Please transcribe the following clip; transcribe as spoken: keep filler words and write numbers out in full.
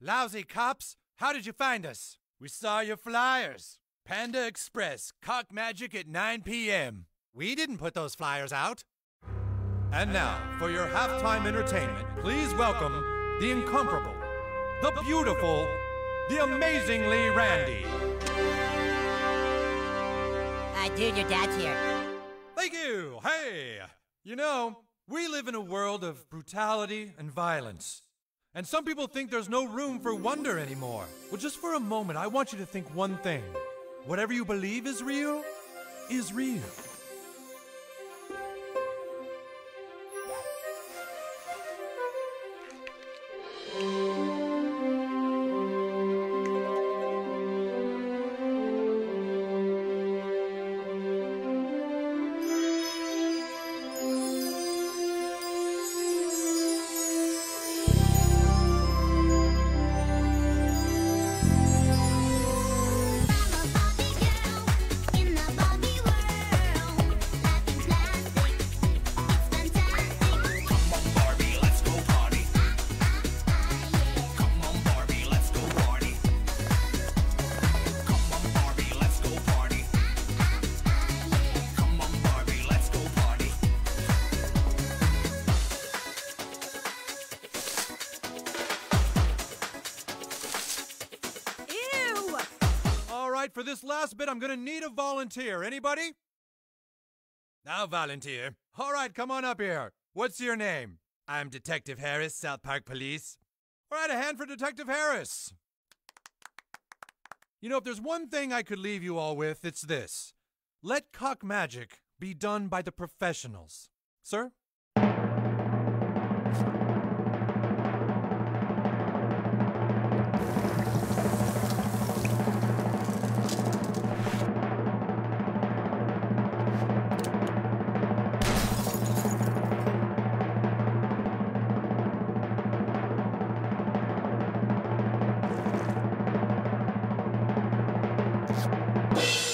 Lousy cops, how did you find us? We saw your flyers. Panda Express, cock magic at nine p m We didn't put those flyers out. And now, for your halftime entertainment, please welcome the incomparable, the beautiful, the amazingly Randy. Uh, dude, your dad's here. Thank you. Hey. You know, we live in a world of brutality and violence. And some people think there's no room for wonder anymore. Well, just for a moment, I want you to think one thing. Whatever you believe is real, is real. For this last bit, I'm gonna need a volunteer. Anybody? I'll volunteer. All right, come on up here. What's your name? I'm Detective Harris, South Park Police. All right, a hand for Detective Harris. You know, if there's one thing I could leave you all with, it's this. Let cock magic be done by the professionals. Sir? You